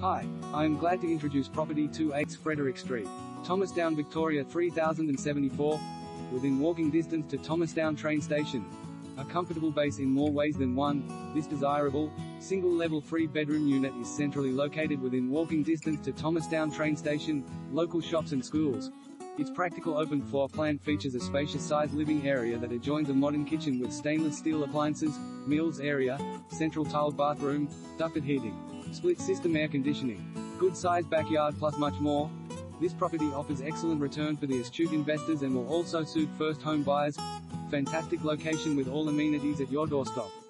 Hi, I am glad to introduce property 28 Frederick Street, Thomastown, Victoria 3074, within walking distance to Thomastown train station. A comfortable base in more ways than one, this desirable, single-level three-bedroom unit is centrally located within walking distance to Thomastown train station, local shops and schools. Its practical open floor plan features a spacious-sized living area that adjoins a modern kitchen with stainless steel appliances, meals area, central tiled bathroom, ducted heating, split-system air conditioning, good-sized backyard plus much more. This property offers excellent return for the astute investors and will also suit first home buyers. Fantastic location with all amenities at your doorstep.